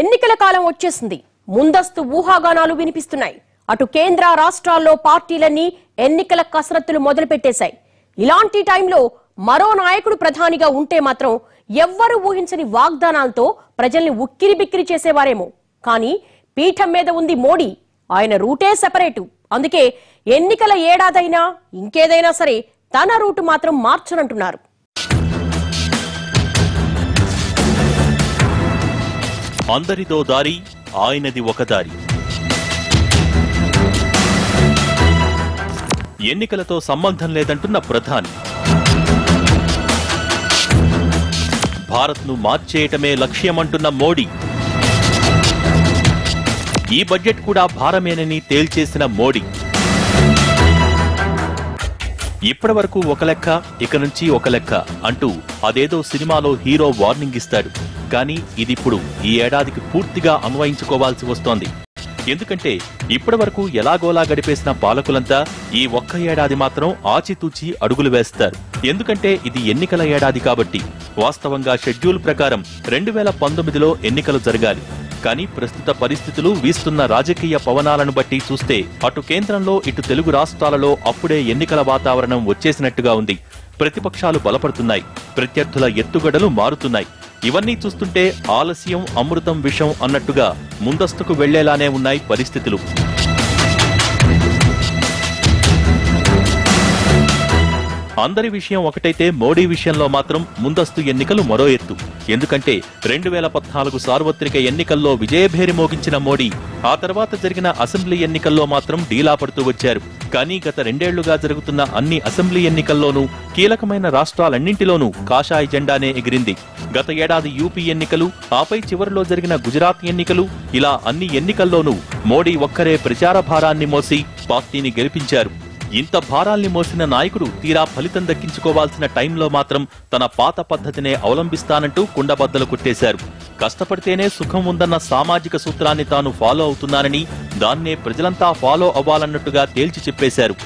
ఎన్నికల కాలం వచ్చేసింది. ముందస్తు ఊహాగానాలు వినిపిస్తున్నాయి. అటు కేంద్ర రాష్ట్రాల్లో పార్టీలన్నీ ఎన్నికల కసరత్తులు మొదలు పెట్టేశాయి. ఇలాంటి టైంలో మరో నాయకుడు ప్రధానిగా ఉంటే మాత్రం ఎవ్వరూ ఊహించని వాగ్దానాలతో ప్రజల్ని ఉక్కిరి బిక్కిరి చేసేవారేమో. కానీ పీఠం మీద ఉంది మోడీ. ఆయన రూటే సెపరేటు. అందుకే ఎన్నికల ఏడాదైనా ఇంకేదైనా సరే తన రూటు మాత్రం మార్చనంటున్నారు. అందరిదో దారి, ఆయనది ఒక దారి. ఎన్నికలతో సంబంధం లేదంటున్న ప్రధాని భారత్ను మార్చేయటమే లక్ష్యమంటున్న మోడీ, ఈ బడ్జెట్ కూడా భారమేనని తేల్చేసిన మోడీ. ఇప్పటి వరకు ఒక లెక్క, ఇక నుంచి ఒక లెక్క అంటూ అదేదో సినిమాలో హీరో వార్నింగ్ ఇస్తాడు. కానీ ఇది ఇప్పుడు ఈ ఏడాదికి పూర్తిగా అన్వయించుకోవాల్సి వస్తోంది. ఎందుకంటే ఇప్పటి వరకు ఎలాగోలా గడిపేసిన పాలకులంతా ఈ ఒక్క ఏడాది మాత్రం ఆచితూచి అడుగులు వేస్తారు. ఎందుకంటే ఇది ఎన్నికల ఏడాది కాబట్టి. వాస్తవంగా షెడ్యూల్ ప్రకారం 2019లో ఎన్నికలు జరగాలి. కానీ ప్రస్తుత పరిస్థితులు వీస్తున్న రాజకీయ పవనాలను బట్టి చూస్తే అటు కేంద్రంలో ఇటు తెలుగు రాష్ట్రాలలో అప్పుడే ఎన్నికల వాతావరణం వచ్చేసినట్టుగా ఉంది. ప్రతిపక్షాలు బలపడుతున్నాయి, ప్రత్యర్థుల ఎత్తుగడలు మారుతున్నాయి. ఇవన్నీ చూస్తుంటే ఆలస్యం అమృతం విషం అన్నట్టుగా ముందస్తుకు వెళ్లేలానే ఉన్నాయి పరిస్థితులు. అందరి విషయం ఒకటైతే మోడీ విషయంలో మాత్రం ముందస్తు ఎన్నికలు మరో ఎత్తు. ఎందుకంటే 2014 సార్వత్రిక ఎన్నికల్లో విజయభేరి మోగించిన మోడీ ఆ తర్వాత జరిగిన అసెంబ్లీ ఎన్నికల్లో మాత్రం డీలా పడుతూ వచ్చారు. కానీ గత రెండేళ్లుగా జరుగుతున్న అన్ని అసెంబ్లీ ఎన్నికల్లోనూ కీలకమైన రాష్ట్రాలన్నింటిలోనూ కాషాయ జెండానే ఎగిరింది. గత ఏడాది యూపీ ఎన్నికలు, ఆపై చివరిలో జరిగిన గుజరాత్ ఎన్నికలు, ఇలా అన్ని ఎన్నికల్లోనూ మోడీ ఒక్కరే ప్రచార భారాన్ని మోసి పార్టీని గెలిపించారు. ఇంత భారాల్ని మోసిన నాయకుడు తీరా ఫలితం దక్కించుకోవాల్సిన టైంలో మాత్రం తన పాత పద్ధతినే అవలంబిస్తానంటూ కుండబద్దలు కొట్టేశారు. కష్టపడితేనే సుఖం ఉందన్న సామాజిక సూత్రాన్ని తాను ఫాలో అవుతున్నానని, దాన్నే ప్రజలంతా ఫాలో అవ్వాలన్నట్టుగా తేల్చి చెప్పేశారు.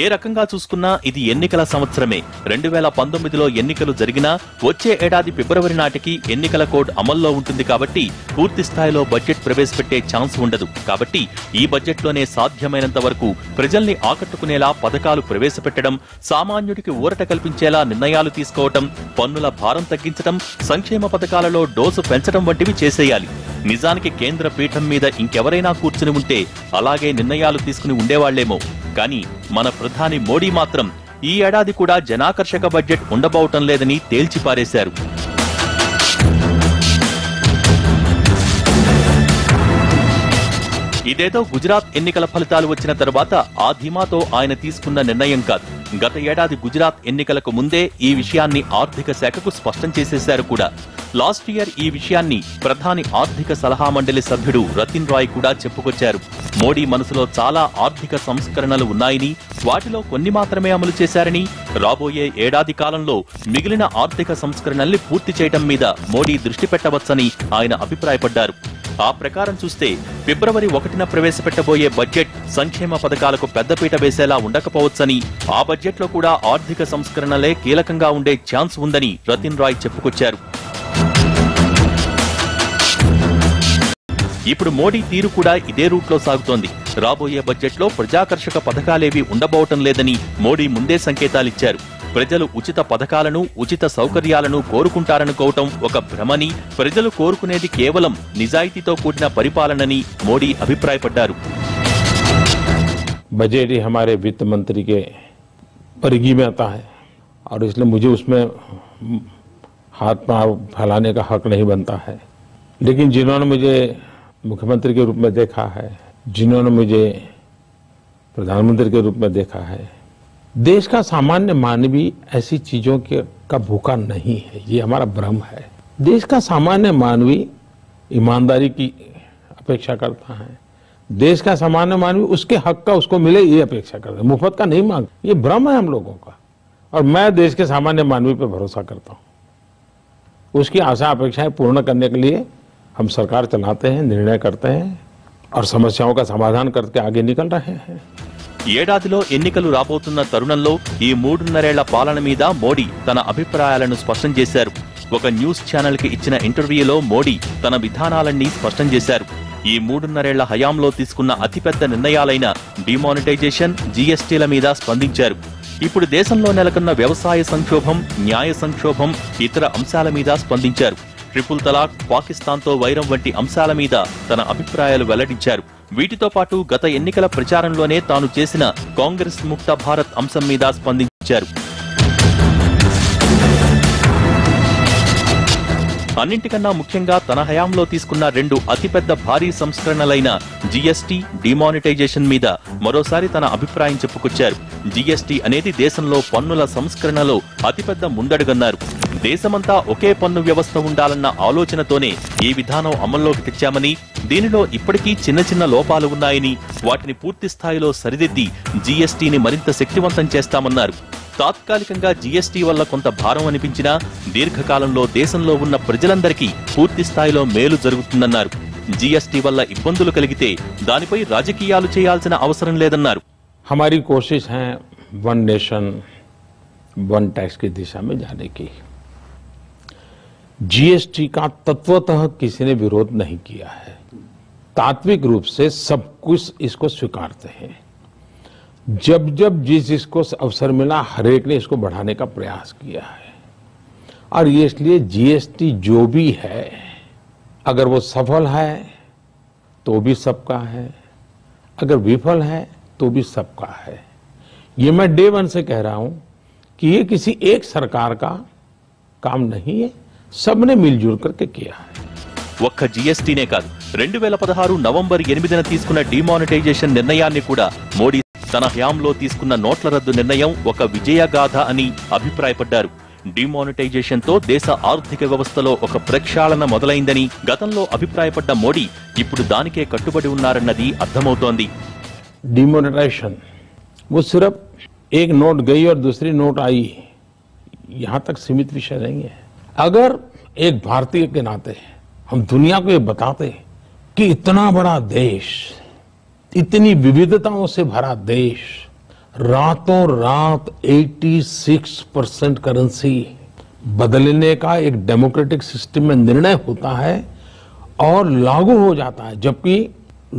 ఏ రకంగా చూసుకున్నా ఇది ఎన్నికల సంవత్సరమే. 2019లో ఎన్నికలు జరిగినా వచ్చే ఏడాది ఫిబ్రవరి నాటికి ఎన్నికల కోడ్ అమల్లో ఉంటుంది కాబట్టి పూర్తి స్థాయిలో బడ్జెట్ ప్రవేశపెట్టే ఛాన్స్ ఉండదు. కాబట్టి ఈ బడ్జెట్లోనే సాధ్యమైనంత వరకు ప్రజల్ని ఆకట్టుకునేలా పథకాలు ప్రవేశపెట్టడం, సామాన్యుడికి ఊరట కల్పించేలా నిర్ణయాలు తీసుకోవటం, పన్నుల భారం తగ్గించడం, సంక్షేమ పథకాలలో డోసు పెంచడం వంటివి చేసేయాలి. నిజానికి కేంద్ర పీఠం మీద ఇంకెవరైనా కూర్చుని ఉంటే అలాగే నిర్ణయాలు తీసుకుని ఉండేవాళ్లేమో. కానీ మన ప్రధాని మోడీ మాత్రం ఈ ఏడాది కూడా జనాకర్షక బడ్జెట్ ఉండబోవటం లేదని తేల్చిపారేశారు. ఇదేదో గుజరాత్ ఎన్నికల ఫలితాలు వచ్చిన తర్వాత ఆ ధీమాతో ఆయన తీసుకున్న నిర్ణయం కాదు. గత ఏడాది గుజరాత్ ఎన్నికలకు ముందే ఈ విషయాన్ని ఆర్థిక శాఖకు స్పష్టం చేసేశారు కూడా. లాస్ట్ ఇయర్ ఈ విషయాన్ని ప్రధాని ఆర్థిక సలహా మండలి సభ్యుడు రతిన్ రాయ్ కూడా చెప్పుకొచ్చారు. మోడీ మనసులో చాలా ఆర్థిక సంస్కరణలు ఉన్నాయని, వాటిలో కొన్ని మాత్రమే అమలు చేశారని, రాబోయే ఏడాది కాలంలో మిగిలిన ఆర్థిక సంస్కరణల్ని పూర్తి చేయడం మీద మోడీ దృష్టి పెట్టవచ్చని ఆయన అభిప్రాయపడ్డారు. ఆ ప్రకారం చూస్తే ఫిబ్రవరి 1న ప్రవేశపెట్టబోయే బడ్జెట్ సంక్షేమ పథకాలకు పెద్దపీట వేసేలా ఉండకపోవచ్చని, ఆ బడ్జెట్లో కూడా ఆర్థిక సంస్కరణలే కీలకంగా ఉండే ఛాన్స్ ఉందని రతిన్ రాయ్ చెప్పుకొచ్చారు. ఇప్పుడు మోడీ తీరు కూడా ఇదే రూట్లో సాగుతోంది. రాబోయే బడ్జెట్లో ప్రజాకర్షక పథకాలేవి ఉండబోవటం లేదని మోడీ ముందే సంకేతాలిచ్చారు. ప్రజలు ఉచిత పథకాలను, ఉచిత సౌకర్యాలను కోరుకుంటారనుకోవటం ఒక భ్రమని, ప్రజలు కోరుకునేది కేవలం నిజాయితీతో కూడిన పరిపాలనని మోడీ అభిప్రాయపడ్డారు. बजट ही हमारे वित्त मंत्री के परिधि में आता है और इसलिए मुझे उसमें हाथ पांव फैलाने का हक नहीं बनता है। लेकिन जिन्होंने मुझे मुख्यमंत्री के रूप में देखा है, जिन्होंने मुझे प्रधानमंत्री के रूप में देखा है, देश का सामान्य मानवी ऐसी चीज़ों का भूखा नहीं है, ये हमारा भ्रम है। देश का सामान्य मानवी ईमानदारी की अपेक्षा करता है, देश का सामान्य मानवी उसके हक का उसको मिले ये अपेक्षा करता है, मुफ्त का नहीं मांग। ये भ्रम है हम लोगों का और मैं देश के सामान्य मानवी पर भरोसा करता हूँ। उसकी आशा अपेक्षाएं पूर्ण करने के लिए हम सरकार चलाते हैं, निर्णय करते हैं और समस्याओं का समाधान करके आगे निकल रहे हैं। ఏడాదిలో ఎన్నికలు రాబోతున్న తరుణంలో ఈ 3.5 ఏళ్ల పాలన మీద మోడీ తన అభిప్రాయాలను స్పష్టం చేశారు. ఒక న్యూస్ ఛానల్ కి ఇచ్చిన ఇంటర్వ్యూలో మోడీ తన విధానాలన్నీ స్పష్టం చేశారు. ఈ 3.5 ఏళ్ల హయాంలో తీసుకున్న అతిపెద్ద నిర్ణయాలైన డిమానిటైజేషన్, జీఎస్టీల మీద స్పందించారు. ఇప్పుడు దేశంలో నెలకొన్న వ్యవసాయ సంక్షోభం, న్యాయ సంక్షోభం, ఇతర అంశాల మీద స్పందించారు. ట్రిపుల్ తలాక్, పాకిస్తాన్తో వైరం వంటి అంశాల మీద తన అభిప్రాయాలు వెల్లడించారు. వీటితో పాటు గత ఎన్నికల ప్రచారంలోనే తాను చేసిన కాంగ్రెస్ ముక్త భారత్ అంశం మీద స్పందించారు. అన్నింటికన్నా ముఖ్యంగా తన హయాంలో తీసుకున్న 2 అతిపెద్ద భారీ సంస్కరణలైన జీఎస్టీ, డిమానిటైజేషన్ మీద మరోసారి తన అభిప్రాయం చెప్పుకొచ్చారు. జీఎస్టీ అనేది దేశంలో పన్నుల సంస్కరణలో అతిపెద్ద ముందడుగన్నారు. దేశమంతా ఒకే పన్ను వ్యవస్థ ఉండాలన్న ఆలోచనతోనే ఈ విధానం అమల్లోకి తెచ్చామని, దీనిలో ఇప్పటికీ చిన్న చిన్న లోపాలు ఉన్నాయని, వాటిని పూర్తి స్థాయిలో సరిదిద్ది జీఎస్టీని మరింత శక్తివంతం చేస్తామన్నారు. తాత్కాలికంగా జీఎస్టీ వల్ల కొంత భారం అనిపించినా దీర్ఘకాలంలో దేశంలో ఉన్న ప్రజలందరికీ పూర్తి స్థాయిలో మేలు జరుగుతుందన్నారు. జీఎస్టీ వల్ల ఇబ్బందులు కలిగితే దానిపై రాజకీయాలు చేయాల్సిన అవసరం లేదన్నారు. हमारी कोशिश है वन नेशन वन टैक्स की दिशा में जाने की। जीएसटी का तत्वतः किसी ने विरोध नहीं किया है, तात्विक रूप से सब कुछ इसको स्वीकारते हैं। जब जब जिस इसको अवसर मिला हर एक ने इसको बढ़ाने का प्रयास किया है, और ये इसलिए जीएसटी जो भी है अगर वो सफल है तो भी सबका है, अगर विफल है तो भी सबका है। ये मैं डे वन से कह रहा हूं कि ये किसी एक सरकार का काम नहीं है, सबने मिलजुल करके किया है। ఒక్క జీఎస్టీనే కాదు, 2016 నవంబర్ 8న తీసుకున్న డిమానిటైజేషన్ నిర్ణయాన్ని కూడా మోడీ తన హయాంలో తీసుకున్న నోట్ల రద్దు నిర్ణయం ఒక విజయగాథ అని అభిప్రాయపడ్డారు. డిమానిటైజేషన్ తో దేశ ఆర్థిక వ్యవస్థలో ఒక ప్రక్షాళన మొదలైందని గతంలో అభిప్రాయపడ్డ మోడీ ఇప్పుడు దానికే కట్టుబడి ఉన్నారన్నది అర్థమవుతోంది. डिमोनेटाइजेशन वो सिर्फ एक नोट गई और दूसरी नोट आई यहाँ तक सीमित विषय नहीं है। अगर एक भारतीय के नाते हम दुनिया को ये बताते कि इतना बड़ा देश, इतनी विविधताओं से भरा देश, रातों रात 86% करेंसी बदलने का एक डेमोक्रेटिक सिस्टम में निर्णय होता है और लागू हो जाता है, जबकि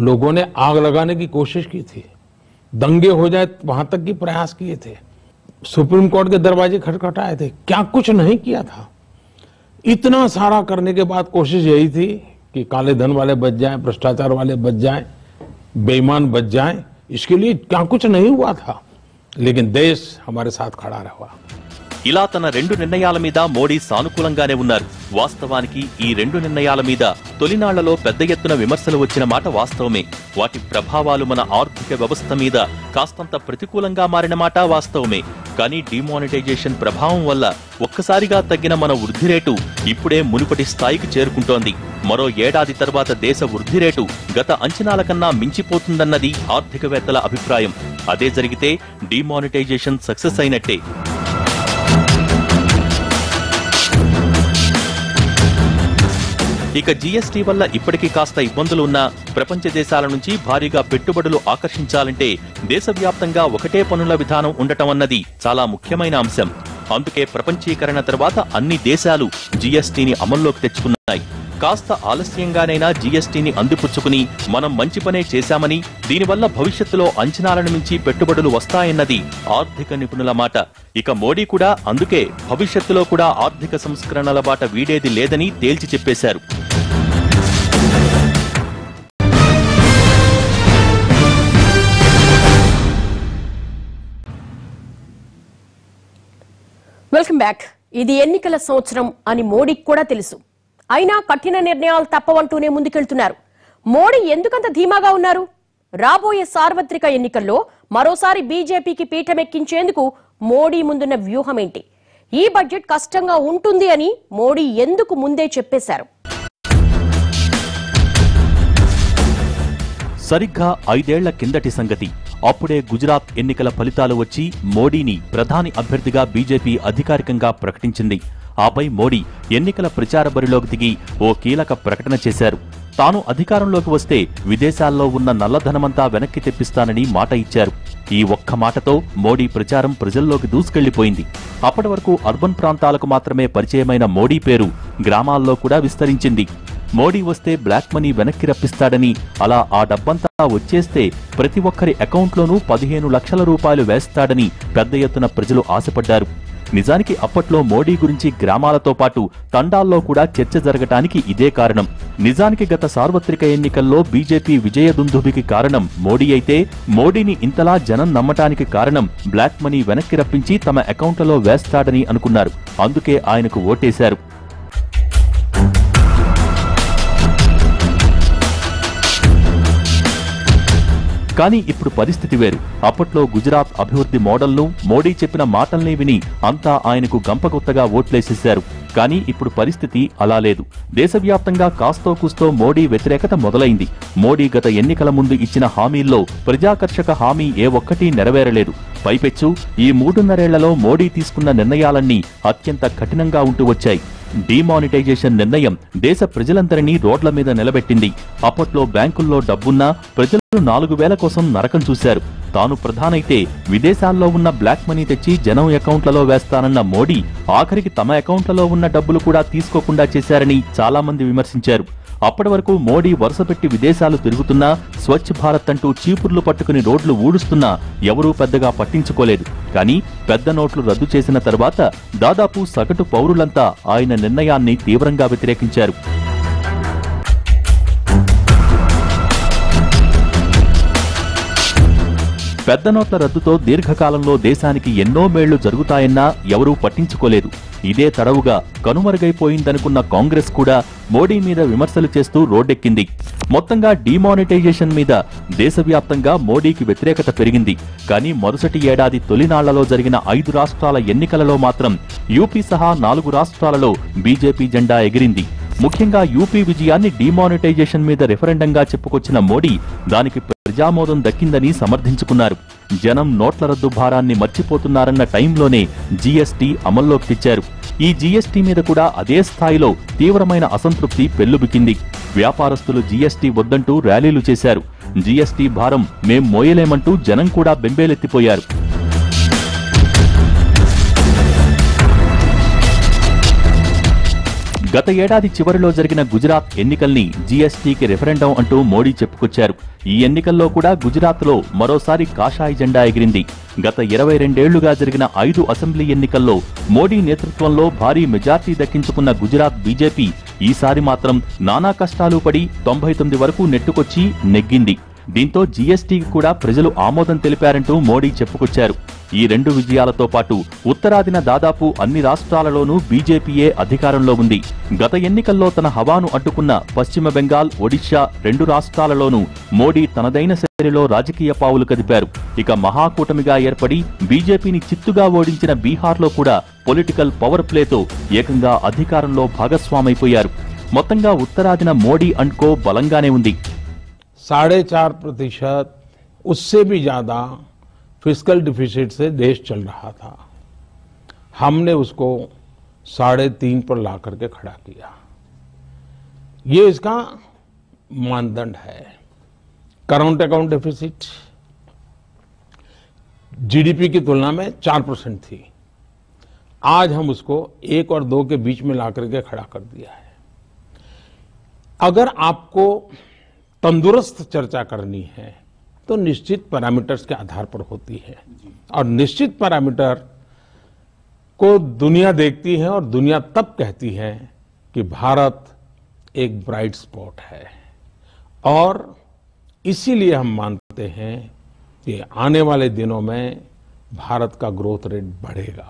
लोगों ने आग लगाने की कोशिश की थी, दंगे हो जाए वहां तक की प्रयास किए थे, सुप्रीम कोर्ट के दरवाजे खटखटाए थे, क्या कुछ नहीं किया था। इतना सारा करने के बाद कोशिश यही थी कि काले धन वाले बच जाएं, भ्रष्टाचार वाले बच जाएं, बेईमान बच जाएं, इसके लिए क्या कुछ नहीं हुआ था, लेकिन देश हमारे साथ खड़ा रहा। ఇలా తన 2 నిర్ణయాల మీద మోడీ సానుకూలంగానే ఉన్నారు. వాస్తవానికి ఈ 2 నిర్ణయాల మీద తొలినాళ్లలో పెద్ద ఎత్తున విమర్శలు వచ్చిన మాట వాస్తవమే. వాటి ప్రభావాలు మన ఆర్థిక వ్యవస్థ మీద కాస్తంత ప్రతికూలంగా మారిన మాట వాస్తవమే. కానీ డిమానిటైజేషన్ ప్రభావం వల్ల ఒక్కసారిగా తగ్గిన మన వృద్ధి రేటు ఇప్పుడే మునుపటి స్థాయికి చేరుకుంటోంది. మరో ఏడాది తర్వాత దేశ వృద్ధి రేటు గత అంచనాల కన్నా మించిపోతుందన్నది ఆర్థికవేత్తల అభిప్రాయం. అదే జరిగితే డిమానిటైజేషన్ సక్సెస్ అయినట్టే. ఇక జీఎస్టీ వల్ల ఇప్పటికీ కాస్త ఇబ్బందులు ఉన్నా ప్రపంచ దేశాల నుంచి భారీగా పెట్టుబడులు ఆకర్షించాలంటే దేశవ్యాప్తంగా ఒకటే పన్నుల విధానం ఉండటం అన్నది చాలా ముఖ్యమైన అంశం. అందుకే ప్రపంచీకరణ తర్వాత అన్ని దేశాలు జీఎస్టీని అమల్లోకి తెచ్చుకున్నాయి. కాస్త ఆలస్యంగానైనా జీఎస్టీని అందిపుచ్చుకుని మనం మంచి పనే చేశామని, దీనివల్ల భవిష్యత్తులో అంచనాలను మించి పెట్టుబడులు వస్తాయన్నది ఆర్థిక నిపుణుల మాట. ఇక మోడీ కూడా అందుకే భవిష్యత్తులో కూడా ఆర్థిక సంస్కరణల బాట వీడేది లేదని తేల్చి చెప్పేశారు. Welcome back. ఇది ఎన్నికల సంవత్సరం అని మోడీకి కూడా తెలుసు. అయినా కఠిన నిర్ణయాలు తప్పవంటూనే ముందుకెళ్తున్నారు. మోడీ ఎందుకంత ధీమాగా ఉన్నారు? రాబోయే సార్వత్రిక ఎన్నికల్లో మరోసారి బీజేపీకి పీఠమెక్కించేందుకు మోడీ ముందున్న వ్యూహం ఏంటి? ఈ బడ్జెట్ కష్టంగా ఉంటుంది అని మోడీ ఎందుకు ముందే చెప్పేశారు? సరిగ్గా 5 ఏళ్ల కిందటి సంగతి. అప్పుడే గుజరాత్ ఎన్నికల ఫలితాలు వచ్చి మోడీని ప్రధాని అభ్యర్థిగా బీజేపీ అధికారికంగా ప్రకటించింది. ఆపై మోడీ ఎన్నికల ప్రచార బరిలోకి దిగి ఓ కీలక ప్రకటన చేశారు. తాను అధికారంలోకి వస్తే విదేశాల్లో ఉన్న నల్లధనమంతా వెనక్కి తెప్పిస్తానని మాట ఇచ్చారు. ఈ ఒక్క మాటతో మోడీ ప్రచారం ప్రజల్లోకి దూసుకెళ్లిపోయింది. అప్పటి వరకు అర్బన్ ప్రాంతాలకు మాత్రమే పరిచయమైన మోడీ పేరు గ్రామాల్లో కూడా విస్తరించింది. మోడీ వస్తే బ్లాక్ మనీ వెనక్కి రప్పిస్తాడని, అలా ఆ డబ్బంతా వచ్చేస్తే ప్రతి ఒక్కరి అకౌంట్లోనూ 15 లక్షల రూపాయలు వేస్తాడని పెద్ద ఎత్తున ప్రజలు ఆశపడ్డారు. నిజానికి అప్పట్లో మోడీ గురించి గ్రామాలతో పాటు తండాల్లో కూడా చర్చ జరగటానికి ఇదే కారణం. నిజానికి గత సార్వత్రిక ఎన్నికల్లో బీజేపీ విజయ దుందుభికి కారణం మోడీ అయితే, మోడీని ఇంతలా జనం నమ్మటానికి కారణం బ్లాక్ మనీ వెనక్కి రప్పించి తమ అకౌంట్లలో వేస్తాడని అనుకున్నారు. అందుకే ఆయనకు ఓటేశారు. కానీ ఇప్పుడు పరిస్థితి వేరు. అప్పట్లో గుజరాత్ అభివృద్ధి మోడల్ను, మోడీ చెప్పిన మాటల్ని విని అంతా ఆయనకు గంపగుత్తగా ఓట్లేసేశారు. కానీ ఇప్పుడు పరిస్థితి అలా లేదు. దేశవ్యాప్తంగా కాస్తో కూస్తో మోడీ వ్యతిరేకత మొదలైంది. మోడీ గత ఎన్నికల ముందు ఇచ్చిన హామీల్లో ప్రజాకర్షక హామీ ఏ ఒక్కటి నెరవేరలేదు. పైపెచ్చు ఈ 3.5 ఏళ్లలో మోడీ తీసుకున్న నిర్ణయాలన్నీ అత్యంత కఠినంగా ఉంటూ వచ్చాయి. డిమానిటైజేషన్ నిర్ణయం దేశ ప్రజలందరినీ రోడ్ల మీద నిలబెట్టింది. అప్పట్లో బ్యాంకుల్లో డబ్బున్నా ప్రజలు 4,000 కోసం నరకం చూశారు. తాను ప్రధానైతే విదేశాల్లో ఉన్న బ్లాక్ మనీ తెచ్చి జనం అకౌంట్లలో వేస్తానన్న మోడీ ఆఖరికి తమ అకౌంట్లలో ఉన్న డబ్బులు కూడా తీసుకోకుండా చేశారని చాలా మంది విమర్శించారు. అప్పటి వరకు మోడీ వరుసపెట్టి విదేశాలు తిరుగుతున్నా, స్వచ్ఛ భారత్ అంటూ చీపుర్లు పట్టుకుని రోడ్లు ఊడుస్తున్నా ఎవరూ పెద్దగా పట్టించుకోలేదు. కానీ పెద్ద నోట్లు రద్దు చేసిన తర్వాత దాదాపు సగటు పౌరులంతా ఆయన నిర్ణయాన్ని తీవ్రంగా వ్యతిరేకించారు. పెద్ద నోట్ల రద్దుతో దీర్ఘకాలంలో దేశానికి ఎన్నో మేళ్లు జరుగుతాయన్నా ఎవరూ పట్టించుకోలేదు. ఇదే తడవుగా కనుమరుగైపోయిందనుకున్న కాంగ్రెస్ కూడా మోడీ మీద విమర్శలు చేస్తూ రోడ్డెక్కింది. మొత్తంగా డిమానిటైజేషన్ మీద దేశవ్యాప్తంగా మోడీకి వ్యతిరేకత పెరిగింది. కానీ మరుసటి ఏడాది తొలినాళ్లలో జరిగిన 5 రాష్ట్రాల ఎన్నికలలో మాత్రం యూపీ సహా 4 రాష్ట్రాలలో బీజేపీ జెండా ఎగిరింది. ముఖ్యంగా యూపీ విజయాన్ని డిమానిటైజేషన్ మీద రెఫరెండంగా చెప్పుకొచ్చిన మోడీ దానికి ప్రజామోదం దక్కిందని సమర్థించుకున్నారు. జనం నోట్ల రద్దు భారాన్ని మర్చిపోతున్నారన్న టైంలోనే జీఎస్టీ అమల్లోకి తెచ్చారు. ఈ జీఎస్టీ మీద కూడా అదే స్థాయిలో తీవ్రమైన అసంతృప్తి పెల్లుబికింది. వ్యాపారస్తులు జీఎస్టీ వద్దంటూ ర్యాలీలు చేశారు. జీఎస్టీ భారం మేం మోయలేమంటూ జనం కూడా బెంబేలెత్తిపోయారు. గత ఏడాది చివరిలో జరిగిన గుజరాత్ ఎన్నికల్ని జీఎస్టీకి రెఫరెండం అంటూ మోడీ చెప్పుకొచ్చారు. ఈ ఎన్నికల్లో కూడా గుజరాత్లో మరోసారి కాషాయ జెండా ఎగిరింది. గత 22 ఏళ్లుగా జరిగిన 5 అసెంబ్లీ ఎన్నికల్లో మోడీ నేతృత్వంలో భారీ మెజార్టీ దక్కించుకున్న గుజరాత్ బీజేపీ ఈసారి మాత్రం నానా కష్టాలు పడి 99 వరకు నెట్టుకొచ్చి నెగ్గింది. దీంతో జీఎస్టీకి కూడా ప్రజలు ఆమోదం తెలిపారంటూ మోడీ చెప్పుకొచ్చారు. ఈ 2 విజయాలతో పాటు ఉత్తరాదిన దాదాపు అన్ని రాష్ట్రాలలోనూ బీజేపీయే అధికారంలో ఉంది. గత ఎన్నికల్లో తన హవాను అడ్డుకున్న పశ్చిమ బెంగాల్, ఒడిశా 2 రాష్ట్రాలలోనూ మోడీ తనదైన శైలిలో రాజకీయ పావులు కదిపారు. ఇక మహాకూటమిగా ఏర్పడి బీజేపీని చిత్తుగా ఓడించిన బీహార్లో కూడా పొలిటికల్ పవర్ ప్లేతో ఏకంగా అధికారంలో భాగస్వామైపోయారు. మొత్తంగా ఉత్తరాదిన మోడీ అండ్ కో బలంగానే ఉంది. 4.5% उससे भी ज़्यादा फिस्कल डिफिसिट से देश चल रहा था. हमने उसको 3.5 पर ला करके खड़ा किया. ये इसका मानदंड है. करंट अकाउंट डिफिसिट जीडीपी की तुलना में 4% थी. आज हम उसको 1 और 2 के बीच में ला करके खड़ा कर दिया है. अगर आपको तंदुरुस्त चर्चा करनी है तो निश्चित पैरामीटर्स के आधार पर होती है और निश्चित पैरामीटर को दुनिया देखती है और दुनिया तब कहती है कि भारत एक ब्राइट स्पॉट है. और इसीलिए हम मानते हैं कि आने वाले दिनों में भारत का ग्रोथ रेट बढ़ेगा.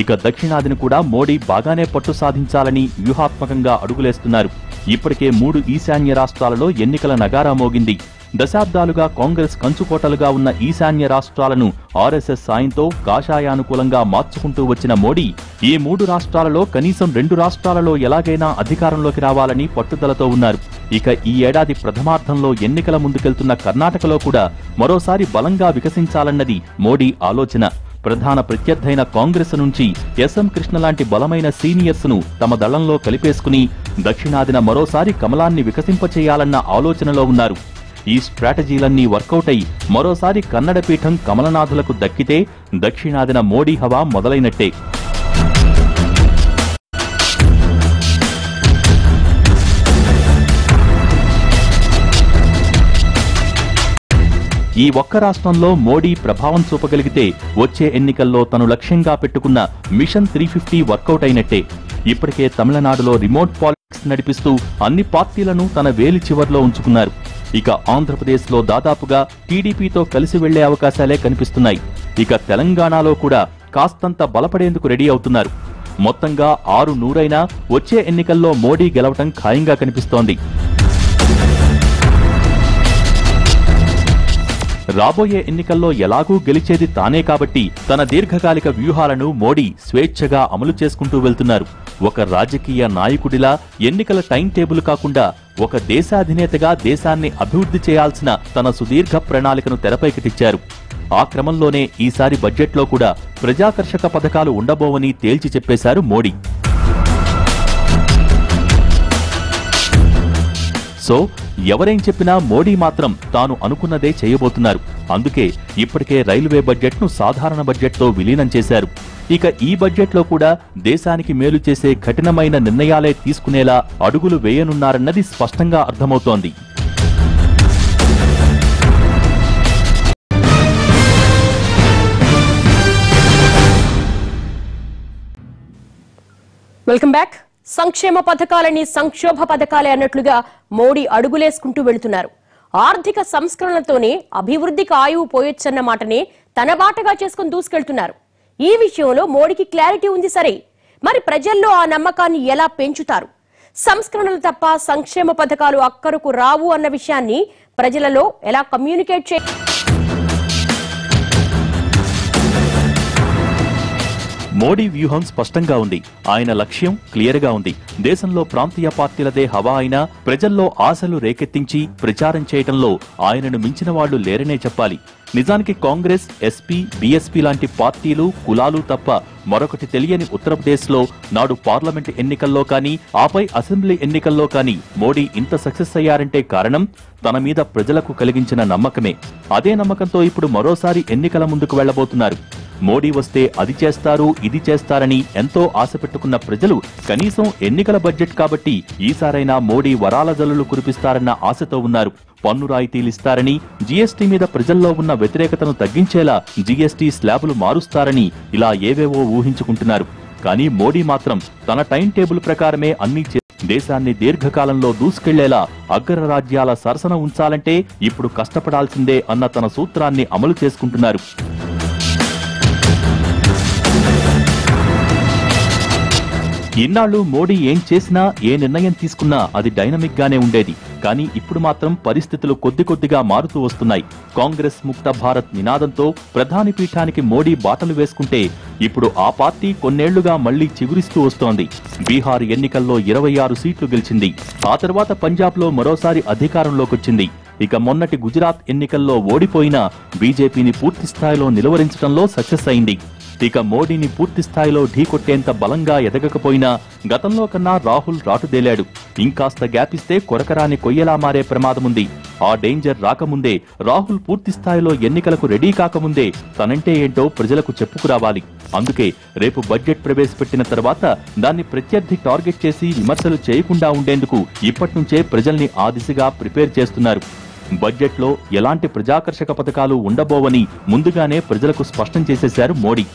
ఇక దక్షిణాదిని కూడా మోడీ బాగానే పట్టు సాధించాలని వ్యూహాత్మకంగా అడుగులేస్తున్నారు. ఇప్పటికే 3 ఈశాన్య రాష్ట్రాలలో ఎన్నికల నగారా మోగింది. దశాబ్దాలుగా కాంగ్రెస్ కంచుకోటలుగా ఉన్న ఈశాన్య రాష్ట్రాలను ఆర్ఎస్ఎస్ సాయంతో కాషాయానుకూలంగా మార్చుకుంటూ వచ్చిన మోడీ ఈ 3 రాష్ట్రాలలో కనీసం 2 రాష్ట్రాలలో ఎలాగైనా అధికారంలోకి రావాలని పట్టుదలతో ఉన్నారు. ఇక ఈ ఏడాది ప్రథమార్థంలో ఎన్నికల ముందుకెళ్తున్న కర్ణాటకలో కూడా మరోసారి బలంగా వికసించాలన్నది మోడీ ఆలోచన. ప్రధాన ప్రత్యర్థైన కాంగ్రెస్ నుంచి ఎస్ఎం కృష్ణ లాంటి బలమైన సీనియర్స్ ను తమ దళంలో కలిపేసుకుని దక్షిణాదిన మరోసారి కమలాన్ని వికసింపచేయాలన్న ఆలోచనలో ఉన్నారు. ఈ స్ట్రాటజీలన్నీ వర్కౌట్ అయ్యి మరోసారి కన్నడ పీఠం కమలనాథులకు దక్కితే దక్షిణాదిన మోడీ హవా మొదలైనట్టే. ఈ ఒక్క రాష్ట్రంలో మోడీ ప్రభావం చూపగలిగితే వచ్చే ఎన్నికల్లో తను లక్ష్యంగా పెట్టుకున్న మిషన్ 350 వర్కౌట్ అయినట్టే. ఇప్పటికే తమిళనాడులో రిమోట్ పాలిటిక్స్ నడిపిస్తూ అన్ని పార్టీలను తన వేలి చివర్లో ఉంచుకున్నారు. ఇక ఆంధ్రప్రదేశ్లో దాదాపుగా టీడీపీతో కలిసి వెళ్లే అవకాశాలే కనిపిస్తున్నాయి. ఇక తెలంగాణలో కూడా కాస్తంత బలపడేందుకు రెడీ అవుతున్నారు. మొత్తంగా 600 వచ్చే ఎన్నికల్లో మోడీ గెలవటం ఖాయంగా కనిపిస్తోంది. రాబోయే ఎన్నికల్లో ఎలాగూ గెలిచేది తానే కాబట్టి తన దీర్ఘకాలిక వ్యూహాలను మోడీ స్వేచ్ఛగా అమలు చేసుకుంటూ వెళ్తున్నారు. ఒక రాజకీయ నాయకుడిలా ఎన్నికల టైం టేబుల్ కాకుండా ఒక దేశాధినేతగా దేశాన్ని అభివృద్ధి చేయాల్సిన తన సుదీర్ఘ ప్రణాళికను తెరపైకి తెచ్చారు. ఆ క్రమంలోనే ఈసారి బడ్జెట్లో కూడా ప్రజాకర్షక పథకాలు ఉండబోవని తేల్చి చెప్పేశారు మోడీ. సో ఎవరేం చెప్పినా మోడీ మాత్రం తాను అనుకున్నదే చేయబోతున్నారు. అందుకే ఇప్పటికే రైల్వే బడ్జెట్ను సాధారణ బడ్జెట్తో విలీనం చేశారు. ఇక ఈ బడ్జెట్లో కూడా దేశానికి మేలు చేసే కఠినమైన నిర్ణయాలే తీసుకునేలా అడుగులు వేయనున్నారన్నది స్పష్టంగా అర్థమవుతోంది. Welcome back. సంక్షేమ పథకాలని సంక్షోభ పథకాలే అన్నట్లుగా మోడీ అడుగులేసుకుంటూ వెళుతున్నారు. ఆర్థిక సంస్కరణలతోనే అభివృద్ధికి ఆయువు పోయొచ్చన్న మాటనే తన బాటగా చేసుకుని దూసుకెళ్తున్నారు. ఈ విషయంలో మోడీకి క్లారిటీ ఉంది సరే, మరి ప్రజల్లో ఆ నమ్మకాన్ని ఎలా పెంచుతారు? సంస్కరణలు తప్ప సంక్షేమ పథకాలు అక్కరకు రావు అన్న విషయాన్ని ప్రజలలో ఎలా కమ్యూనికేట్ చేయాలి? మోడీ వ్యూహం స్పష్టంగా ఉంది. ఆయన లక్ష్యం క్లియర్గా ఉంది. దేశంలో ప్రాంతీయ పార్టీలదే హవా అయినా ప్రజల్లో ఆశలు రేకెత్తించి ప్రచారం చేయటంలో ఆయనను మించిన వాళ్లు లేరనే చెప్పాలి. నిజానికి కాంగ్రెస్, ఎస్పీ, బీఎస్పీ లాంటి పార్టీలు, కులాలు తప్ప మరొకటి తెలియని ఉత్తరప్రదేశ్లో నాడు పార్లమెంటు ఎన్నికల్లో కానీ ఆపై అసెంబ్లీ ఎన్నికల్లో కానీ మోడీ ఇంత సక్సెస్ అయ్యారంటే కారణం తన మీద ప్రజలకు కలిగించిన నమ్మకమే. అదే నమ్మకంతో ఇప్పుడు మరోసారి ఎన్నికల ముందుకు వెళ్లబోతున్నారు. మోడీ వస్తే అది చేస్తారు, ఇది చేస్తారని ఎంతో ఆశ పెట్టుకున్న ప్రజలు కనీసం ఎన్నికల బడ్జెట్ కాబట్టి ఈసారైనా మోడీ వరాల జల్లులు కురిపిస్తారన్న ఆశతో ఉన్నారు. పన్ను రాయితీలిస్తారని, జీఎస్టీ మీద ప్రజల్లో ఉన్న వ్యతిరేకతను తగ్గించేలా జీఎస్టీ స్లాబులు మారుస్తారని ఇలా ఏవేవో ఊహించుకుంటున్నారు. కానీ మోడీ మాత్రం తన టైం టేబుల్ ప్రకారమే అన్ని దేశాన్ని దీర్ఘకాలంలో దూసుకెళ్లేలా అగ్రరాజ్యాల సరసన ఉంచాలంటే ఇప్పుడు కష్టపడాల్సిందే అన్న తన సూత్రాన్ని అమలు చేసుకుంటున్నారు. ఇన్నాళ్లు మోడీ ఏం చేసినా, ఏ నిర్ణయం తీసుకున్నా అది డైనమిక్ గానే ఉండేది. కానీ ఇప్పుడు మాత్రం పరిస్థితులు కొద్ది కొద్దిగా మారుతూ వస్తున్నాయి. కాంగ్రెస్ ముక్త భారత్ నినాదంతో ప్రధాని పీఠానికి మోడీ బాటలు వేసుకుంటే ఇప్పుడు ఆ పార్టీ కొన్నేళ్లుగా మళ్లీ చిగురిస్తూ వస్తోంది. బీహార్ ఎన్నికల్లో 26 సీట్లు గెలిచింది. ఆ తర్వాత పంజాబ్లో మరోసారి అధికారంలోకొచ్చింది. ఇక మొన్నటి గుజరాత్ ఎన్నికల్లో ఓడిపోయినా బీజేపీని పూర్తి స్థాయిలో నిలువరించడంలో సక్సెస్ అయింది. ఇక మోడీని పూర్తి స్థాయిలో ఢీకొట్టేంత బలంగా ఎదగకపోయినా గతంలో కన్నా రాహుల్ రాటుదేలాడు. ఇంకాస్త గ్యాప్ ఇస్తే కొరకరాని కొయ్యలా మారే ప్రమాదముంది. ఆ డేంజర్ రాకముందే, రాహుల్ పూర్తి స్థాయిలో ఎన్నికలకు రెడీ కాకముందే తనంటే ఏంటో ప్రజలకు చెప్పుకురావాలి. అందుకే రేపు బడ్జెట్ ప్రవేశపెట్టిన తర్వాత దాన్ని ప్రత్యర్థి టార్గెట్ చేసి విమర్శలు చేయకుండా ఉండేందుకు ఇప్పటినుంచే ప్రజల్ని ఆ దిశగా ప్రిపేర్ చేస్తున్నారు. బడ్జెట్లో ఎలాంటి ప్రజాకర్షక పథకాలు ఉండబోవని ముందుగానే ప్రజలకు స్పష్టం చేసేశారు మోడీ.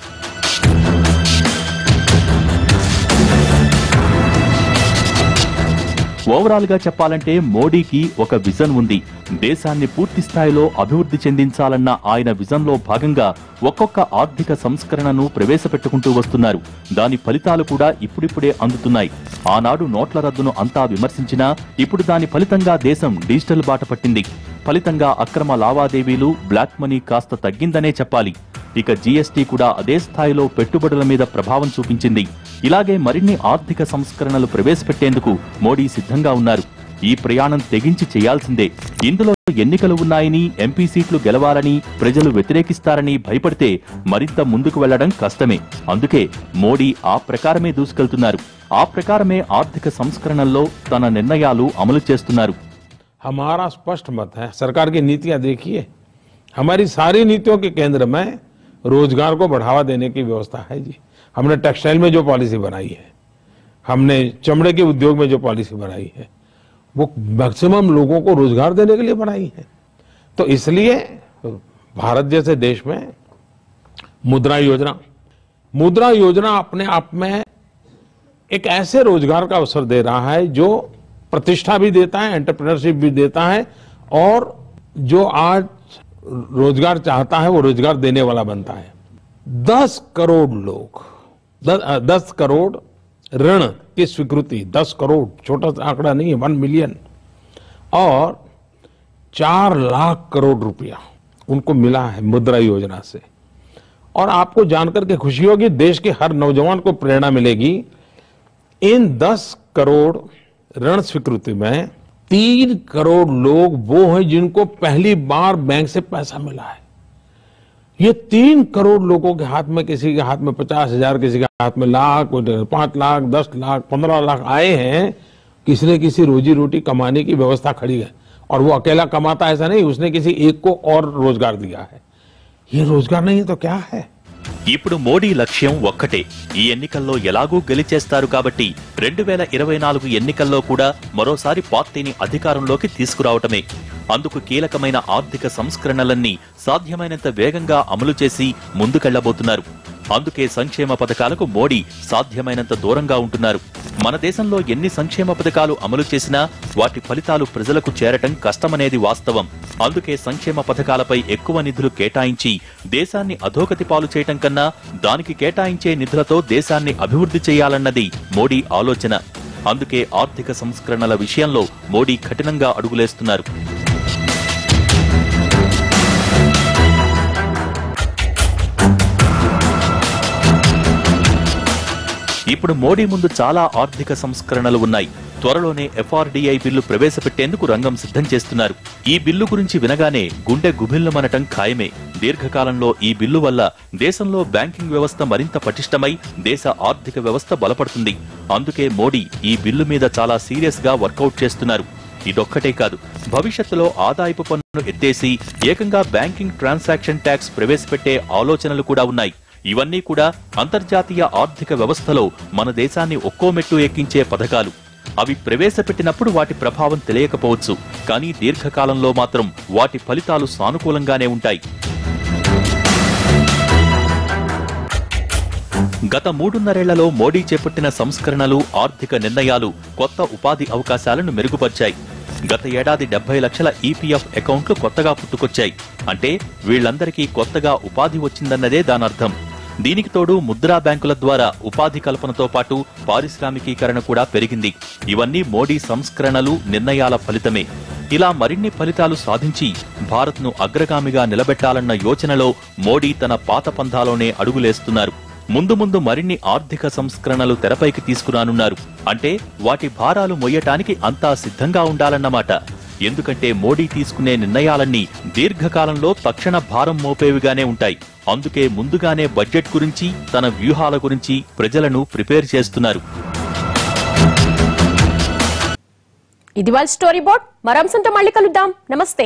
ఓవరాల్ గా చెప్పాలంటే మోడీకి ఒక విజన్ ఉంది. దేశాన్ని పూర్తి స్థాయిలో అభివృద్ధి చెందించాలన్న ఆయన విజన్లో భాగంగా ఒక్కొక్క ఆర్థిక సంస్కరణను ప్రవేశపెట్టుకుంటూ వస్తున్నారు. దాని ఫలితాలు కూడా ఇప్పుడిప్పుడే అందుతున్నాయి. ఆనాడు నోట్ల రద్దును అంతా విమర్శించినా ఇప్పుడు దాని ఫలితంగా దేశం డిజిటల్ బాట పట్టింది. ఫలితంగా అక్రమ లావాదేవీలు, బ్లాక్ మనీ కాస్త తగ్గిందనే చెప్పాలి. ఇక జీఎస్టీ కూడా అదే స్థాయిలో పెట్టుబడుల మీద ప్రభావం చూపించింది. ఇలాగే మరిన్ని ఆర్థిక సంస్కరణలు ప్రవేశపెట్టేందుకు మోడీ సిద్ధంగా ఉన్నారు. ఈ ప్రయాణం తెగించి చేయాల్సిందే. ఇందులో ఎన్నికలు ఉన్నాయని, ఎంపీ సీట్లు గెలవాలని, ప్రజలు వ్యతిరేకిస్తారని భయపడితే మరింత ముందుకు వెళ్లడం కష్టమే. అందుకే మోడీ ఆ ప్రకారమే దూసుకెళ్తున్నారు. ఆ ప్రకారమే ఆర్థిక సంస్కరణల్లో తన నిర్ణయాలు అమలు చేస్తున్నారు. हमारा स्पष्ट मत है। सरकार की नीतियां देखिए, हमारी सारी नीतियों के केंद्र में रोजगार को बढ़ावा देने की व्यवस्था है जी। हमने टेक्सटाइल में जो पॉलिसी बनाई है, हमने चमड़े के उद्योग में जो पॉलिसी बनाई है, वो मैक्सिमम लोगों को रोजगार देने के लिए बनाई है। तो इसलिए भारत जैसे देश में मुद्रा योजना अपने आप में एक ऐसे रोजगार का अवसर दे रहा है जो प्रतिष्ठा भी देता है, एंटरप्रेन्योरशिप भी देता है, और जो आज रोजगार चाहता है वो रोजगार देने वाला बनता है। 10 करोड़ ऋण की स्वीकृति, 10 करोड़ छोटा सा आंकड़ा नहीं है, 1 मिलियन, और 4 लाख करोड़ रुपया उनको मिला है मुद्रा योजना से। और आपको जानकर के खुशी होगी, देश के हर नौजवान को प्रेरणा मिलेगी। इन 10 करोड़ ऋण स्वीकृति में 3 करोड़ लोग वो हैं जिनको पहली बार बैंक से पैसा मिला है। ये 3 करोड़ लोगों के हाथ में, किसी के हाथ में 50,000, किसी के हाथ में लाख, 5 लाख, 10 लाख, 15 लाख आए हैं। किसी ने किसी रोजी रोटी कमाने की व्यवस्था खड़ी है, और वो अकेला कमाता ऐसा नहीं, उसने किसी एक को और रोजगार दिया है। ये रोजगार नहीं तो क्या है। ఇప్పుడు మోడీ లక్ష్యం ఒక్కటే, ఈ ఎన్నికల్లో ఎలాగూ గెలిచేస్తారు కాబట్టి 2024 ఎన్నికల్లో కూడా మరోసారి పార్టీని అధికారంలోకి తీసుకురావడమే। అందుకు కీలకమైన ఆర్థిక సంస్కరణలన్నీ సాధ్యమైనంత వేగంగా అమలు చేసి ముందుకెళ్లబోతున్నారు। అందుకే సంక్షేమ పథకాలకు మోడీ సాధ్యమైనంత దూరంగా ఉంటున్నారు। మన దేశంలో ఎన్ని సంక్షేమ పథకాలు అమలు చేసినా వాటి ఫలితాలు ప్రజలకు చేరటం కష్టమనేది వాస్తవం। అందుకే సంక్షేమ పథకాలపై ఎక్కువ నిధులు కేటాయించి దేశాన్ని అధోగతి పాలు చేయటం కన్నా దానికి కేటాయించే నిధులతో దేశాన్ని అభివృద్ధి చేయాలన్నది మోడీ ఆలోచన। అందుకే ఆర్థిక సంస్కరణల విషయంలో మోడీ కఠినంగా అడుగులేస్తున్నారు। ఇప్పుడు మోడీ ముందు చాలా ఆర్థిక సంస్కరణలు ఉన్నాయి। త్వరలోనే ఎఫ్ఆర్డీఐ బిల్లు ప్రవేశపెట్టేందుకు రంగం సిద్ధం చేస్తున్నారు। ఈ బిల్లు గురించి వినగానే గుండె గుభిల్లమనటం ఖాయమే। దీర్ఘకాలంలో ఈ బిల్లు వల్ల దేశంలో బ్యాంకింగ్ వ్యవస్థ మరింత పటిష్టమై దేశ ఆర్థిక వ్యవస్థ బలపడుతుంది। అందుకే మోడీ ఈ బిల్లు మీద చాలా సీరియస్ గా వర్కౌట్ చేస్తున్నారు। ఇదొక్కటే కాదు, భవిష్యత్తులో ఆదాయపు పన్ను ఎత్తేసి ఏకంగా బ్యాంకింగ్ ట్రాన్సాక్షన్ ట్యాక్స్ ప్రవేశపెట్టే ఆలోచనలు కూడా ఉన్నాయి। ఇవన్నీ కూడా అంతర్జాతీయ ఆర్థిక వ్యవస్థలో మన దేశాన్ని ఒక్కో మెట్టు ఎక్కించే పథకాలు। అవి ప్రవేశపెట్టినప్పుడు వాటి ప్రభావం తెలియకపోవచ్చు, కానీ దీర్ఘకాలంలో మాత్రం వాటి ఫలితాలు సానుకూలంగానే ఉంటాయి। గత 3.5 ఏళ్లలో మోడీ చేపట్టిన సంస్కరణలు, ఆర్థిక నిర్ణయాలు కొత్త ఉపాధి అవకాశాలను మెరుగుపరిచాయి। గత ఏడాది 70 లక్షల ఈపీఎఫ్ అకౌంట్లు కొత్తగా పుట్టుకొచ్చాయి, అంటే వీళ్ళందరికీ కొత్తగా ఉపాధి వచ్చిందన్నదే దానర్థం। దీనికి తోడు ముద్రా బ్యాంకుల ద్వారా ఉపాధి కల్పనతో పాటు పారిశ్రామికీకరణ కూడా పెరిగింది। ఇవన్నీ మోడీ సంస్కరణలు, నిర్ణయాల ఫలితమే। ఇలా మరిన్ని ఫలితాలు సాధించి భారత్ను అగ్రగామిగా నిలబెట్టాలన్న యోచనలో మోడీ తన పాత పంధాలోనే అడుగులేస్తున్నారు। ముందు ముందు మరిన్ని ఆర్థిక సంస్కరణలు తెరపైకి తీసుకురానున్నారు, అంటే వాటి భారాలు మోయటానికి అంతా సిద్ధంగా ఉండాలన్నమాట। ఎందుకంటే మోడీ తీసుకునే నిర్ణయాలన్నీ దీర్ఘకాలంలో తక్షణ భారం మోపేవిగానే ఉంటాయి। అందుకే ముందుగానే బడ్జెట్ గురించి, తన వ్యూహాల గురించి ప్రజలను ప్రిపేర్ చేస్తున్నారు। ఇది వాళ్ళ స్టోరీ బోర్డ్, మరో అంశంతో మళ్ళీ కలుద్దాం, నమస్తే।